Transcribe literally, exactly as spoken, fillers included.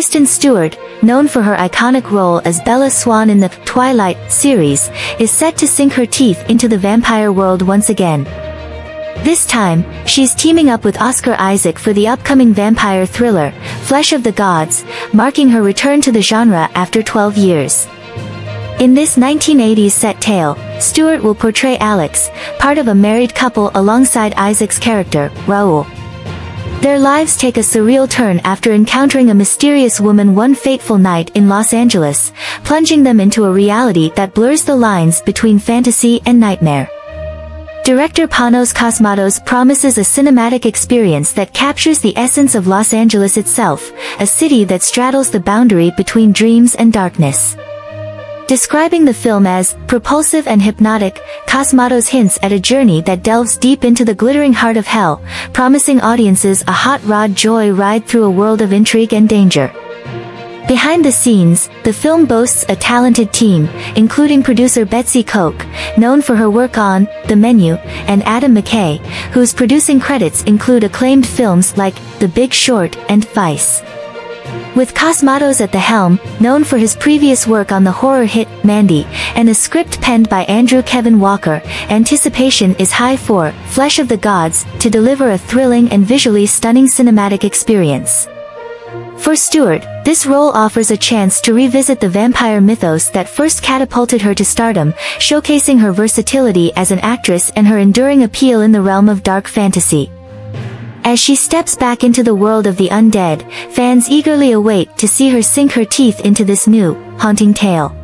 Kristen Stewart, known for her iconic role as Bella Swan in the Twilight series, is set to sink her teeth into the vampire world once again. This time, she's teaming up with Oscar Isaac for the upcoming vampire thriller, Flesh of the Gods, marking her return to the genre after twelve years. In this nineteen eighties set tale, Stewart will portray Alex, part of a married couple alongside Isaac's character, Raoul. Their lives take a surreal turn after encountering a mysterious woman one fateful night in Los Angeles, plunging them into a reality that blurs the lines between fantasy and nightmare. Director Panos Cosmatos promises a cinematic experience that captures the essence of Los Angeles itself, a city that straddles the boundary between dreams and darkness. Describing the film as propulsive and hypnotic, Cosmatos hints at a journey that delves deep into the glittering heart of hell, promising audiences a hot rod joy ride through a world of intrigue and danger. Behind the scenes, the film boasts a talented team, including producer Betsy Koch, known for her work on The Menu, and Adam McKay, whose producing credits include acclaimed films like The Big Short and Vice. With Cosmatos at the helm, known for his previous work on the horror hit Mandy, and a script penned by Andrew Kevin Walker, anticipation is high for Flesh of the Gods to deliver a thrilling and visually stunning cinematic experience. For Stewart, this role offers a chance to revisit the vampire mythos that first catapulted her to stardom, showcasing her versatility as an actress and her enduring appeal in the realm of dark fantasy. As she steps back into the world of the undead, fans eagerly await to see her sink her teeth into this new, haunting tale.